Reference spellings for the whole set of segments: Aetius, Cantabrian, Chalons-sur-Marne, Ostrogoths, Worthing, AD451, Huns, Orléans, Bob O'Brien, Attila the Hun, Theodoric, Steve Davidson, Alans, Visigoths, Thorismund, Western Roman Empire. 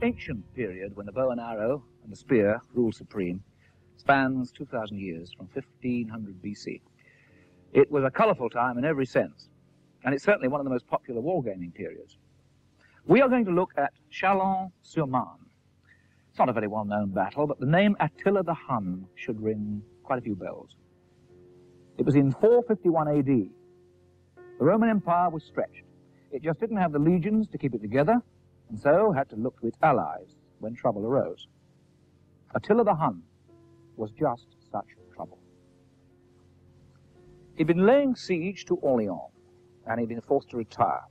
The ancient period when the bow and arrow and the spear rule supreme spans 2,000 years from 1500 BC. It was a colourful time in every sense, and it's certainly one of the most popular wargaming periods. We are going to look at Chalons-sur-Marne. It's not a very well-known battle, but the name Attila the Hun should ring quite a few bells. It was in 451 AD. The Roman Empire was stretched. It just didn't have the legions to keep it together, and so had to look to its allies when trouble arose. Attila the Hun was just such trouble. He'd been laying siege to Orléans, and he'd been forced to retire.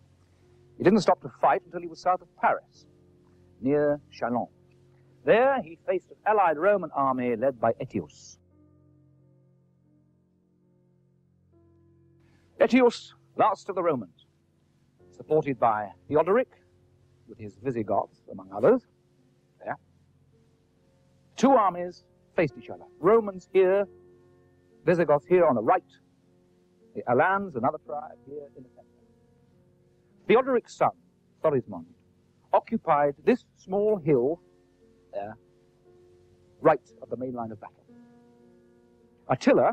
He didn't stop to fight until he was south of Paris, near Chalons. There he faced an allied Roman army led by Aetius. Aetius, last of the Romans, supported by Theodoric, with his Visigoths, among others. There. Two armies faced each other. Romans here, Visigoths here on the right, the Alans, another tribe, here in the center. Theodoric's son, Thorismund, occupied this small hill there, right of the main line of battle. Attila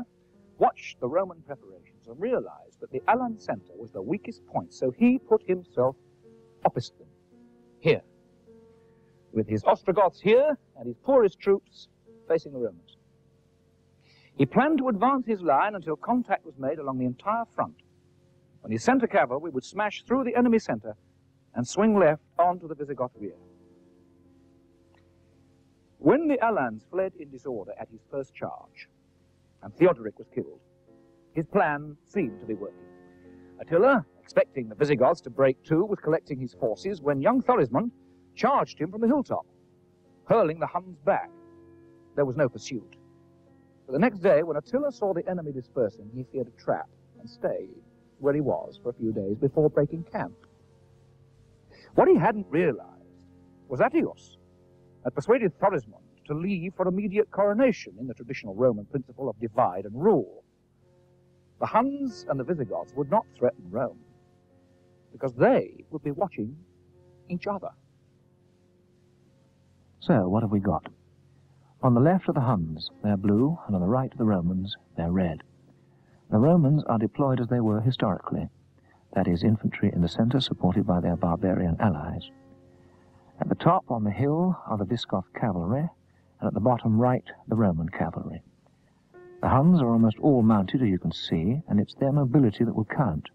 watched the Roman preparations and realized that the Alan center was the weakest point, so he put himself opposite them. Here, with his Ostrogoths here and his poorest troops facing the Romans. He planned to advance his line until contact was made along the entire front, when his centre cavalry would smash through the enemy centre and swing left onto the Visigoth rear. When the Alans fled in disorder at his first charge, and Theodoric was killed, his plan seemed to be working. Attila, expecting the Visigoths to break too, was collecting his forces when young Thorismund charged him from the hilltop, hurling the Huns back. There was no pursuit. But the next day, when Attila saw the enemy dispersing, he feared a trap and stayed where he was for a few days before breaking camp. What he hadn't realized was Aetius had persuaded Thorismund to leave for immediate coronation in the traditional Roman principle of divide and rule. The Huns and the Visigoths would not threaten Rome, because they would be watching each other. So, what have we got? On the left are the Huns, they're blue, and on the right are the Romans, they're red. The Romans are deployed as they were historically, that is, infantry in the centre supported by their barbarian allies. At the top, on the hill, are the Visigoth cavalry, and at the bottom right, the Roman cavalry. The Huns are almost all mounted, as you can see, and it's their mobility that will count.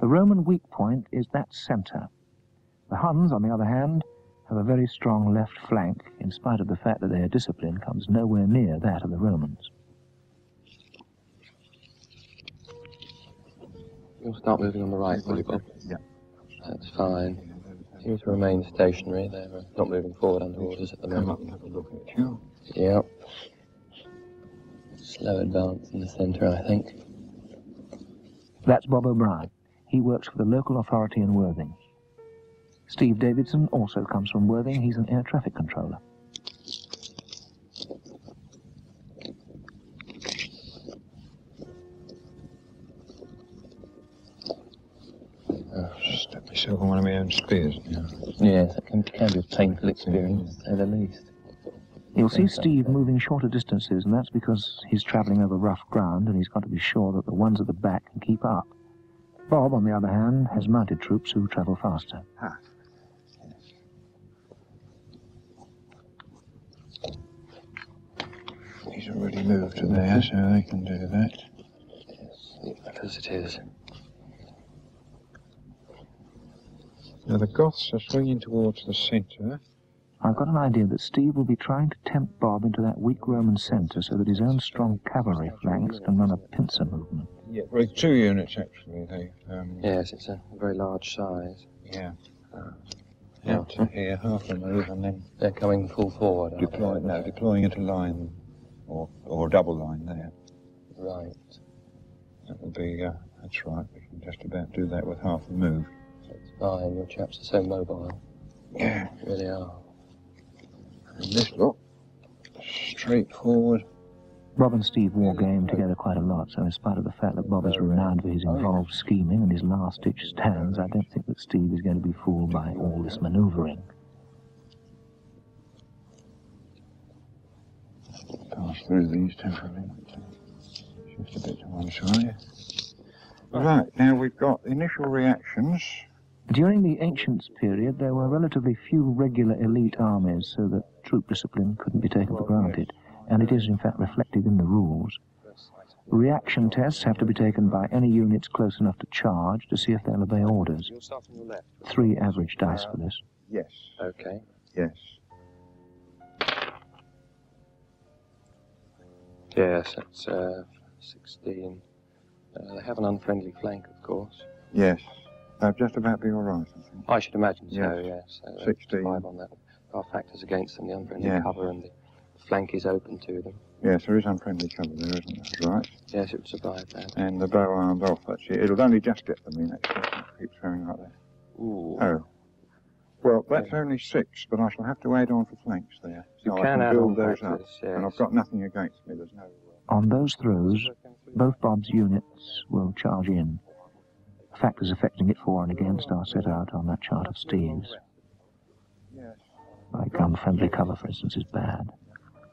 The Roman weak point is that centre. The Huns, on the other hand, have a very strong left flank, in spite of the fact that their discipline comes nowhere near that of the Romans. You'll start moving on the right, will you, Bob? Yeah. That's fine. You to remain stationary. They're not moving forward under orders at the moment. Come up and have a look at you. Yep. Slow advance in the centre, I think. That's Bob O'Brien. He works for the local authority in Worthing. Steve Davidson also comes from Worthing. He's an air traffic controller. I've stepped myself on one of my own spears now. Yes, that can be a painful experience, at the least. You'll see Steve moving shorter distances, and that's because he's travelling over rough ground and he's got to be sure that the ones at the back can keep up. Bob, on the other hand, has mounted troops who travel faster. Ah. He's already moved to there, so they can do that. Yes, as it is. Now the Goths are swinging towards the centre. I've got an idea that Steve will be trying to tempt Bob into that weak Roman centre so that his own strong cavalry flanks can run a pincer movement. Yeah, well, two units actually. Yes, it's a very large size. Yeah. Out here, half a move, and then they're coming full forward. Deploying at a line, or a double line there. Right. That would be. That's right. We can just about do that with half a move. Fine, your chaps are so mobile. Yeah. They really are. And this look, straightforward. Bob and Steve wargame together quite a lot, so in spite of the fact that Bob is renowned for his involved scheming and his last-ditch stands, I don't think that Steve is going to be fooled by all this manoeuvring. pass through these temporarily. Shift a bit to one side. Right, now we've got initial reactions. During the ancients period, there were relatively few regular elite armies, so that troop discipline couldn't be taken for granted, and it is in fact reflected in the rules. Reaction tests have to be taken by any units close enough to charge to see if they'll obey orders. 3 average dice for this. Yes. Okay. Yes. Yes, that's 16. They have an unfriendly flank, of course. Yes. They'll just about be all right, I think. I should imagine so, yes. So 16. 5 on that. There are factors against them, the unfriendly cover and the flank is open to them. Yes, there is unfriendly cover there, isn't there? That's right. Yes, it would survive that. And the bow armed off, actually. It'll only just get them in, actually. It keeps going like that. Ooh. Oh. Well, that's only 6, but I shall have to add on for flanks there. So you can add on those up. Yes. And I've got nothing against me, there's no... On those throws, both Bob's units will charge in. Factors affecting it for and against are set out on that chart of Steve's. Like unfriendly cover, for instance, is bad.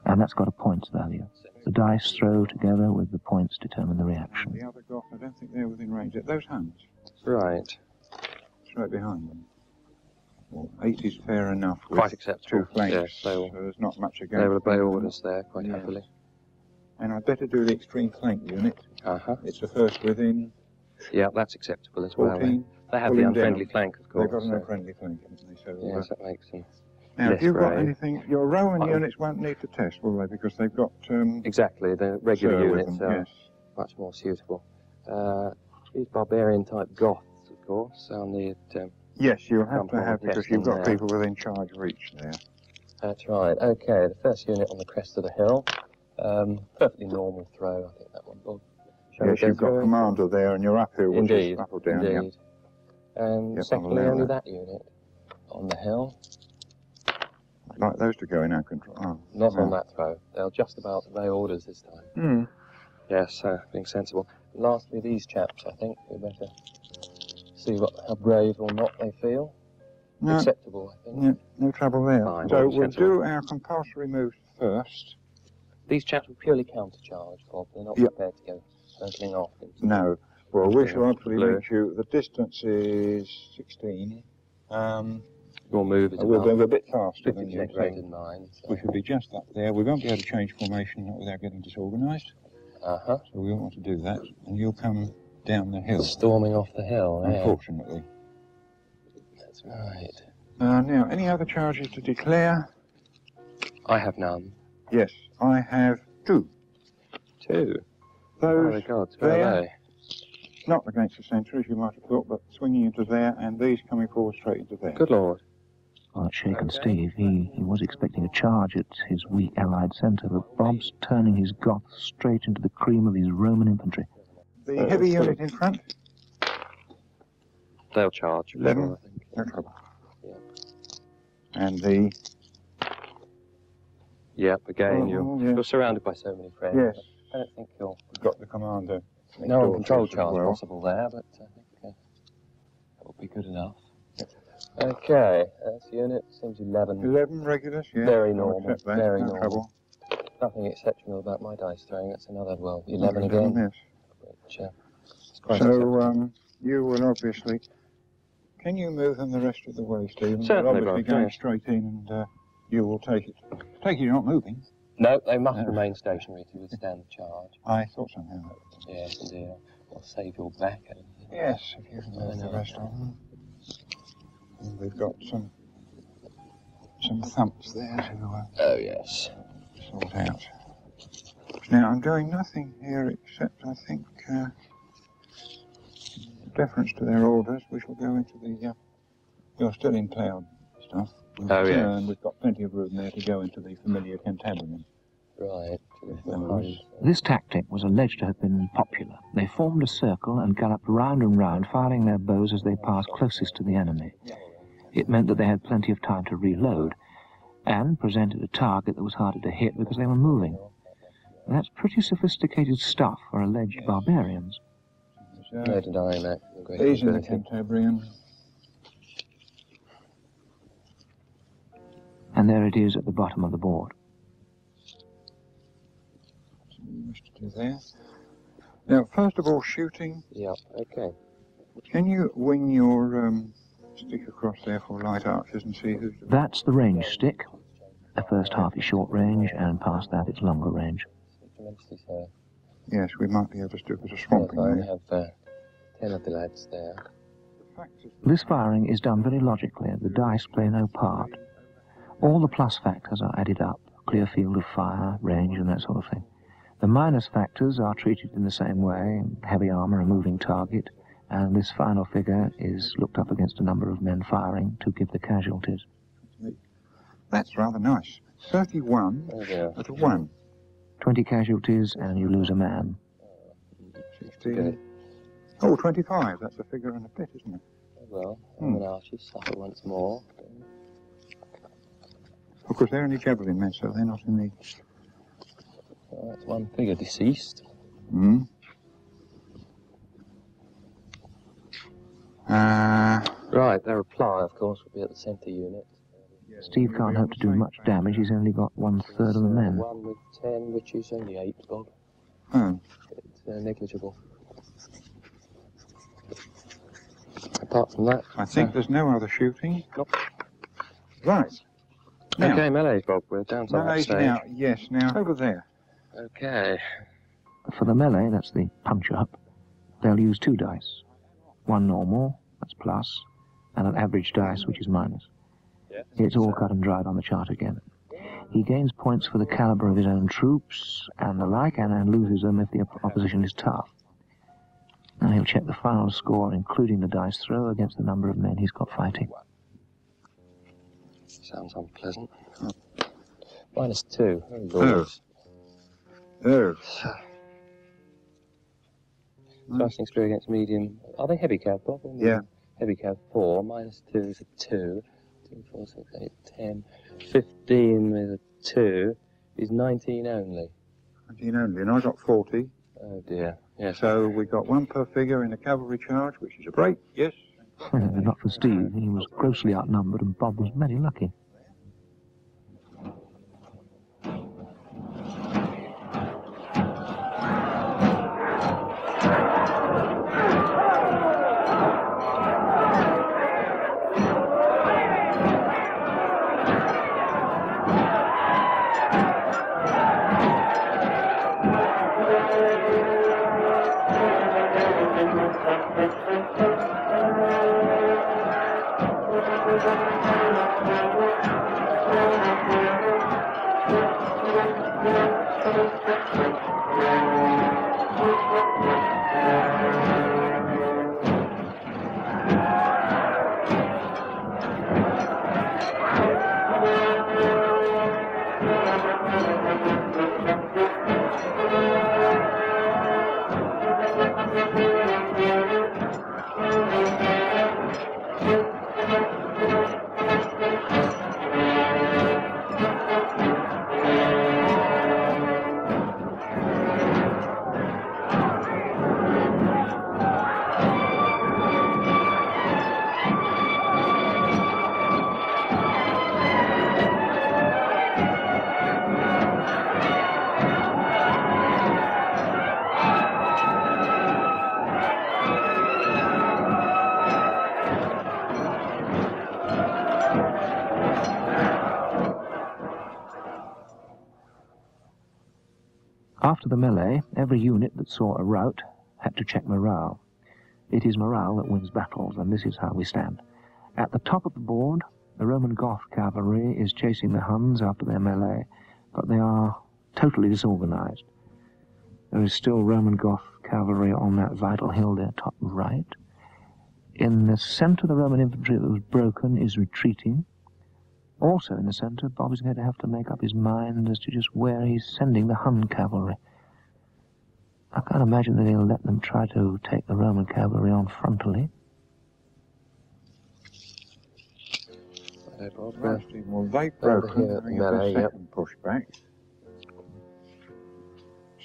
And that's got a points value. The dice throw together with the points determine the reaction. The other Goth, I don't think they're within range. Those Huns. Right. Straight behind them. Well, 8 is fair enough. With quite acceptable. 2 flanks. Yes, so there's not much against. They will obey orders there quite happily. And I'd better do the extreme flank unit. It's the first within. Yeah, that's acceptable as 14, well. Then. They have the unfriendly flank, of course. They've got an unfriendly flank, haven't they? So yes, that makes sense. Now, if you've got anything, your Roman units won't need to test, will they? Because they've got... exactly, the regular units are much more suitable. These barbarian-type Goths, of course, on the... yes, you'll have to have, because you've got people within charge reach there. That's right. Okay, the first unit on the crest of the hill. Perfectly normal throw, I think that one. Well, yes, you've got commander there, and you're up here, which is up or down. Indeed. And secondly, only that unit on the hill. I'd like those to go in our control. Oh, not on that throw. They'll just about obey orders this time. Mm. Yes, being sensible. And lastly, these chaps, I think. We'd better see how brave or not they feel. No, acceptable, I think. Yeah, no trouble there. Fine, so we'll do our compulsory moves first. These chaps will purely countercharge, Bob. They're not prepared to go circling off. No. Well, we shall absolutely reach you. The distance is 16. Your move is we'll move a bit faster than you we should be just up there. We won't be able to change formation without getting disorganised. So we won't want to do that. And you'll come down the hill. Storming off the hill, unfortunately. That's right. Now, any other charges to declare? I have none. Yes, I have 2. 2? Those where are they? Not against the centre, as you might have thought, but swinging into there, and these coming forward straight into there. Good Lord. Well, it's shaken Steve. He was expecting a charge at his weak allied centre, but Bob's turning his Goth straight into the cream of his Roman infantry. The heavy unit in front. They'll charge. 11. No trouble. Yeah. And the... Yep, again, you're surrounded by so many friends. Yes. I don't think you'll... You've got the commander. No control charge possible there, but I think that will be good enough. Okay, this unit seems 11. 11 regulars, yeah. Very normal, very normal. Trouble. Nothing exceptional about my dice throwing, that's another, well, 11 again. Yes. Which, is quite you will obviously... Can you move them the rest of the way, Stephen? Certainly, obviously going straight in and you will take it. Take it, you're not moving. No, they must remain stationary to withstand the charge. I thought somehow. Yes, indeed. I'll save your back. Yes, if you can move the rest of them. And we've got some thumps there to sort out. Now, I'm doing nothing here except, I think, in deference to their orders, we shall go into the... you're still in cloud stuff. And we've got plenty of room there to go into the familiar Cantabrian. Right. This tactic was alleged to have been popular. They formed a circle and galloped round and round, firing their bows as they passed closest to the enemy. It meant that they had plenty of time to reload, and presented a target that was harder to hit because they were moving. And that's pretty sophisticated stuff for alleged barbarians. No denying that. These are the Cantabrian. And there it is at the bottom of the board. there. Now, first of all, shooting. Yeah, okay. Can you wing your stick across there for light archers and see who's... That's the range stick. The first half is short range, and past that it's longer range. Yes, we might be able to do a bit of swamping there. I have 10 of the lads there. This firing is done very logically. The dice play no part. All the plus factors are added up. Clear field of fire, range, and that sort of thing. The minus factors are treated in the same way, heavy armor, a moving target, and this final figure is looked up against a number of men firing to give the casualties. That's rather nice. 31 at a 1. 20 casualties and you lose a man. 16. Oh, 25. That's a figure and a bit, isn't it? Well, I'm going to ask you to suffer once more. Of course, they're only javelin men, so they're not in the... Well, that's one figure deceased. Hmm. Right, their reply, of course, would be at the centre unit. Steve can't hope to do much damage. He's only got 1/3 of the men. 1 with 10, which is only 8, Bob. Oh. It's negligible. Apart from that... I think there's no other shooting. Nope. Right. Now, okay, melee, Bob, we're down to that stage. Now, yes, now, over there. Okay. For the melee, that's the punch-up, they'll use 2 dice. 1 normal, that's plus, and an average dice, which is minus. Yeah, it's all cut and dried on the chart again. He gains points for the calibre of his own troops and the like, and then loses them if the opposition is tough. And he'll check the final score, including the dice throw, against the number of men he's got fighting. Sounds unpleasant. Oh. -2. Oh. Oh. Thrusting through against medium. Are they heavy cab, Bob? Yeah. Heavy cab 4. -2 is a 2. 2, 4, 6, 8, 10. 15 with a 2 is 19 only. 19 only, and I got 40. Oh dear. Yes. So we got 1 per figure in a cavalry charge, which is a break. Yes. Not for Steve, he was grossly outnumbered and Bob was very lucky. After the melee, every unit that saw a rout had to check morale. It is morale that wins battles, and this is how we stand. At the top of the board, the Roman Goth cavalry is chasing the Huns after their melee, but they are totally disorganized. There is still Roman Goth cavalry on that vital hill there, top right. In the center, the Roman infantry that was broken is retreating. Also in the centre, Bob is going to have to make up his mind as to just where he's sending the Hun cavalry. I can't imagine that he'll let them try to take the Roman cavalry on frontally. Well, they've broken the second pushback.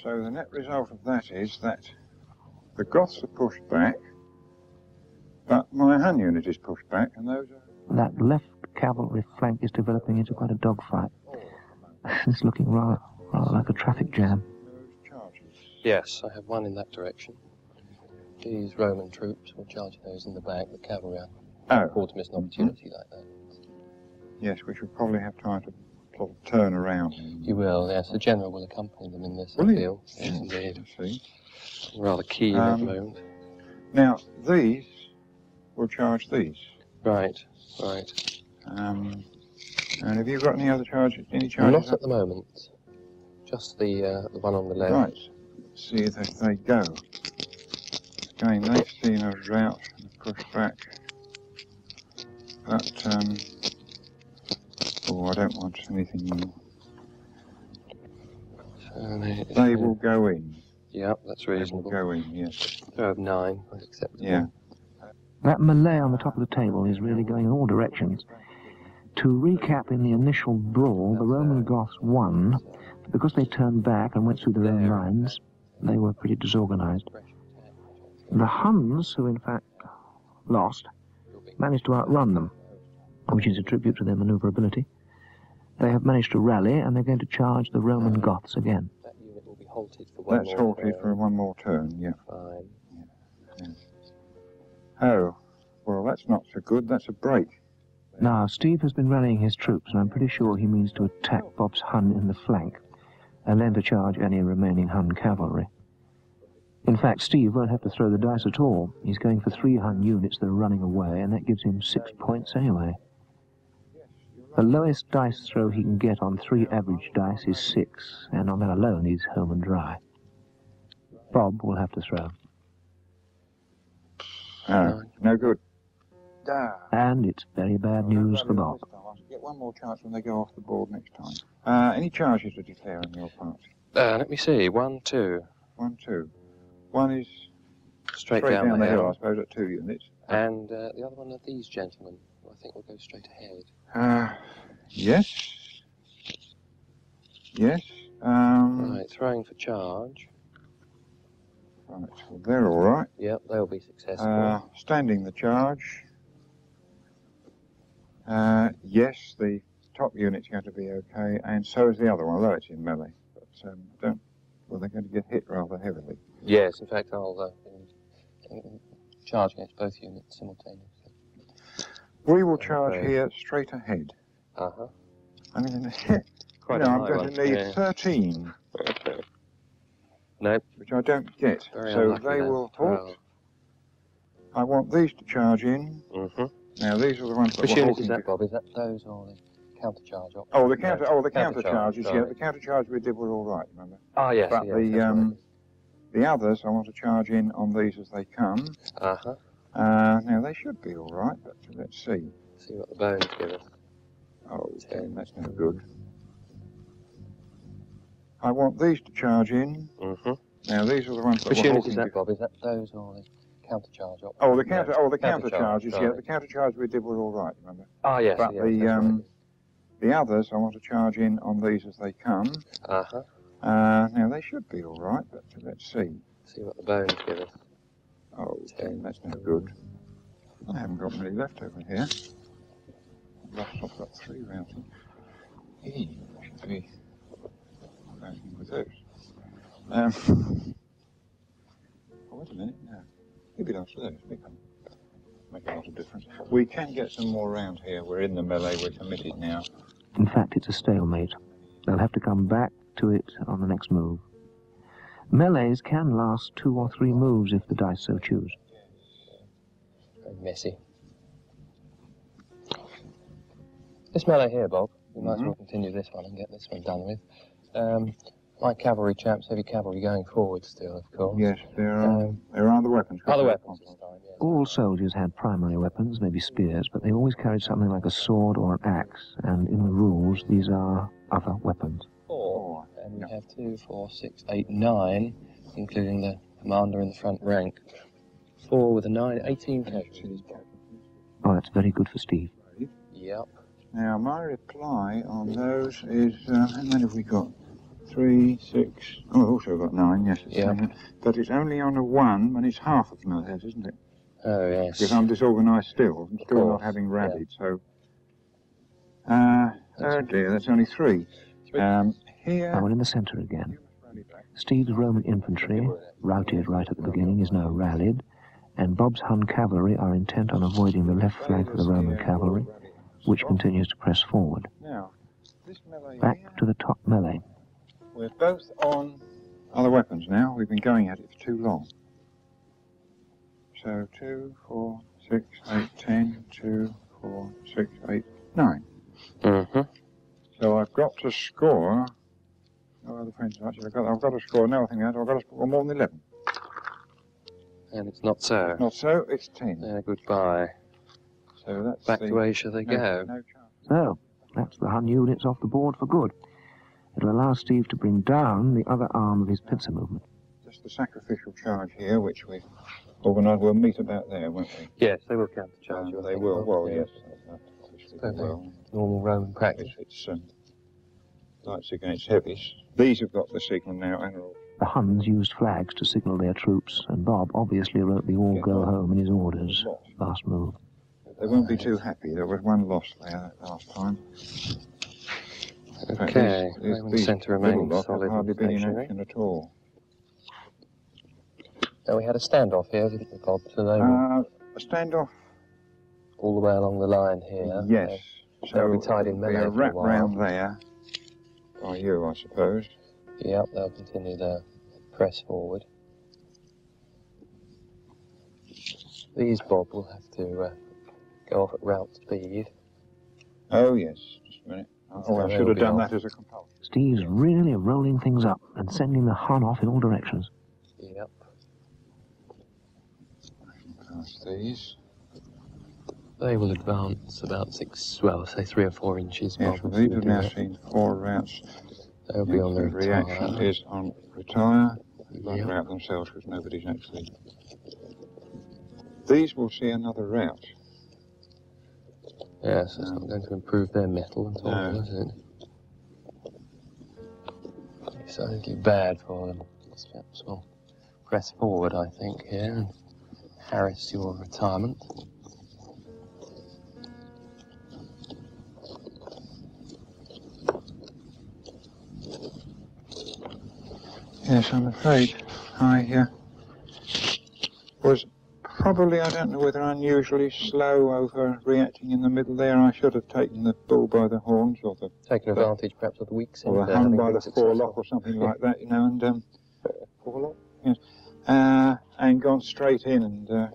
So the net result of that is that the Goths are pushed back, but my Hun unit is pushed back, and those are... That left cavalry flank is developing into quite a dogfight. It's looking rather like a traffic jam. Yes, I have one in that direction. These Roman troops were charging those in the back, the cavalry. I look forward to miss an opportunity like that. Yes, we should probably have time to turn around. You will, yes. The general will accompany them in this appeal. Yes, indeed. I'm rather keen at the moment. Now, these will charge these. Right, right. And have you got any other charges? Any charges? Not at the moment. Just the one on the left. Right. Let's see if they go. Again, they've seen a rout and pushed back. But, oh, I don't want anything more. They will go in. Yep, that's reasonable. They will go in, yes. They'll have 9, that's acceptable. Yeah. That melee on the top of the table is really going in all directions. To recap, in the initial brawl, the Roman Goths won, but because they turned back and went through their own lines, they were pretty disorganized. The Huns, who in fact lost, managed to outrun them, which is a tribute to their maneuverability. They have managed to rally, and they're going to charge the Roman Goths again. That unit will be halted for one more turn, yeah. Fine. Yeah. Yeah. Oh, well, that's not so good. That's a break. Now, Steve has been rallying his troops, and I'm pretty sure he means to attack Bob's Hun in the flank, and then to charge any remaining Hun cavalry. In fact, Steve won't have to throw the dice at all. He's going for 3 Hun units that are running away, and that gives him 6 points anyway. The lowest dice throw he can get on 3 average dice is 6, and on that alone he's home and dry. Bob will have to throw. No good. And it's very bad news for Bob. I should get one more chance when they go off the board next time. Any charges to declare on your part? Let me see. 1, 2. 1, 2. One is straight down the hill, I suppose, at 2 units. And the other one are these gentlemen, who I think will go straight ahead. Yes. Yes. Right, throwing for charge. Right, well, they're all right. Yep, they'll be successful. Standing the charge. Yes, the top unit's going to be okay, and so is the other one, although it's in melee. But don't... Well, they're going to get hit rather heavily. Yes, in fact, I'll charge against both units simultaneously. We will charge here straight ahead. Uh-huh. I mean, quite I'm going to need 13. Nope. Which I don't get. So they will halt. I want these to charge in. Mm-hmm. Now, these are the ones that Which unit is that, Bob? Is that those or the... countercharge. Oh, the counter. No, oh, the countercharges. Yeah, the countercharge we did were all right. Remember? Ah, yes. But yes, the others, I want to charge in on these as they come. Uh-huh. Now they should be all right, but let's see. See what the bones give us. Oh, okay, that's no good. I want these to charge in. Mm-hmm. Now these are the ones. Which unit is that, Bob? Is that those or the? Countercharge. Oh, the counter. No, oh, the countercharges. Yeah, the countercharge we did were all right. Remember? Ah, yes. But yes, the others, I want to charge in on these as they come. Uh-huh. Now they should be all right, but let's see. See what the bones give us. Oh, okay, that's no good. I haven't got many left over here. I've got 3 rounds. Should be working with those. Oh, wait a minute. No. Maybe after those, make a lot of difference. We can get some more round here. We're in the melee, we're committed now. In fact, it's a stalemate. They'll have to come back to it on the next move. Melees can last 2 or 3 moves if the dice so choose. Very messy. This melee here, Bob, we might as well continue this one and get this one done with. My cavalry chaps, heavy cavalry going forward still, of course. Yes, there are other weapons. Other weapons. All soldiers had primary weapons, maybe spears, but they always carried something like a sword or an axe, and in the rules, these are other weapons. 4, and we have 2, 4, 6, 8, 9, including the commander in the front rank. 4 with a 9, 18 casualties. Oh, that's very good for Steve. Yep. Now, my reply on those is, how many have we got? 3, 6. Oh, I've also got 9. Yes, it's 9. But it's only on a 1 when it's half of Melees, isn't it? Oh yes. Because I'm disorganised still. I'm still not having rabid. So, oh dear, that's only 3. Here. I'm in the centre again. Steve's Roman infantry, routed right at the beginning, is now rallied, and Bob's Hun cavalry are intent on avoiding the left flank of the Roman cavalry, which continues to press forward. Back to the top melee. We're both on other weapons now. We've been going at it for too long. So 2, 4, 6, 8, 10, 2, 4, 6, 8, 9. Mm-hmm. So I've got to score. No other points much. I've got to score now. I think I've got to score more than 11. And it's not so. Not so. It's 10. Yeah, goodbye. So that's back to Asia they go. No chance. So that's the Hun units off the board for good. It'll allow Steve to bring down the other arm of his pincer movement. Just the sacrificial charge here, which we've organised. We'll meet about there, won't we? Yes, they will counter-charge. They will. Well, yes. Well, normal Roman practice. It's lights against heavies. These have got the signal now. And the Huns used flags to signal their troops, and Bob obviously wrote the all go home in his orders. Last move. They won't be too happy. There was one loss there last time. Okay, Roman centre remaining solid. Hardly been in action at all. So we had a standoff here, didn't we, Bob? A standoff all the way along the line here. Yes. So we tied in melee. We're wrapped round there by you, I suppose. Yep, they'll continue to press forward. These, Bob, will have to go off at route speed. Oh yes, just a minute. Oh, I should have done that as a compulsion. Steve's really rolling things up and sending the Hun off in all directions. Yep. Past these. They will advance about 3 or 4 inches. Yes, well, these have now seen 4 routes. They'll be on the retire. Reaction is on retire. They won't route themselves because nobody's actually. These will see another route. Yes, it's not going to improve their mettle at all, is it? It's only bad for them. These chaps will press forward, I think, here and harass your retirement. Yes, I'm afraid I was... Probably, I don't know whether unusually slow over reacting in the middle there. I should have taken the bull by the horns or the... Taken advantage perhaps of the weak side. Or the Hun by the forelock or something like that, you know, and... forelock? Yes. And gone straight in and...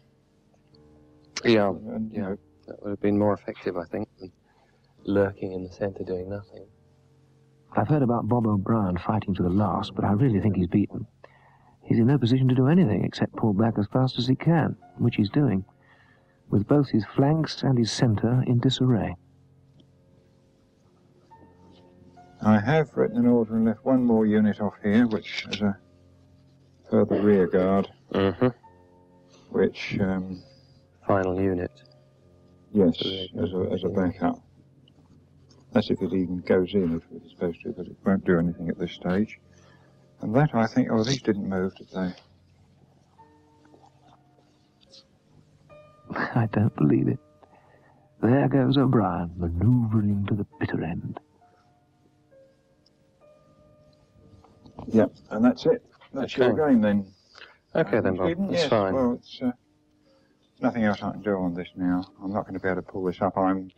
yeah, and, you know, that would have been more effective, I think, than lurking in the centre doing nothing. I've heard about Bob O'Brien fighting to the last, but I really think he's beaten. He's in no position to do anything except pull back as fast as he can, which he's doing, with both his flanks and his centre in disarray. I have written an order and left one more unit off here, which is a further rear guard. Uh-huh. Which... final unit. Yes, as a backup. That's if it even goes in, if it's supposed to, but it won't do anything at this stage. And that, I think, oh, these didn't move, did they? I don't believe it. There goes O'Brien, manoeuvring to the bitter end. Yep, and that's it. That's okay. Your game, then. Okay, then, Bob. It's fine. Well, it's nothing else I can do on this now. I'm not going to be able to pull this up. I'm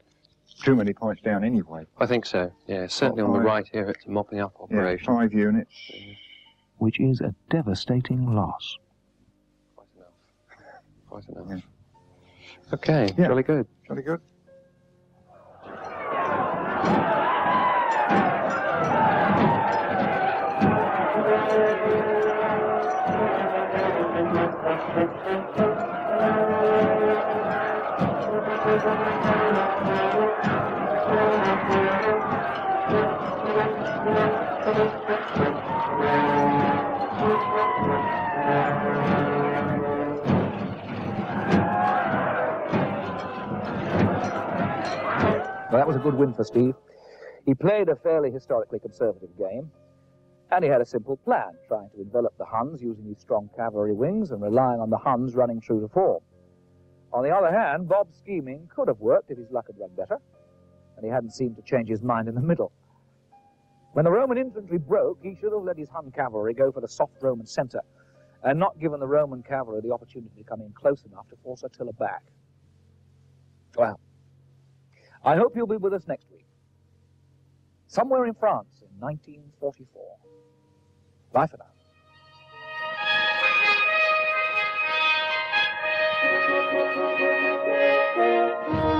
too many points down anyway. I think so, yeah. Certainly on the right here, it's a mopping up operation. Yeah, 5 units. Which is a devastating loss. Quite enough. Quite enough. Yeah. Okay, jolly good. Jolly good. Well, that was a good win for Steve. He played a fairly historically conservative game, and he had a simple plan, trying to envelop the Huns using his strong cavalry wings and relying on the Huns running true to form. On the other hand, Bob's scheming could have worked if his luck had run better, and he hadn't seemed to change his mind in the middle. When the Roman infantry broke, he should have let his Hun cavalry go for the soft Roman centre, and not given the Roman cavalry the opportunity to come in close enough to force Attila back. Well, I hope you'll be with us next week, somewhere in France in 1944. Bye for now.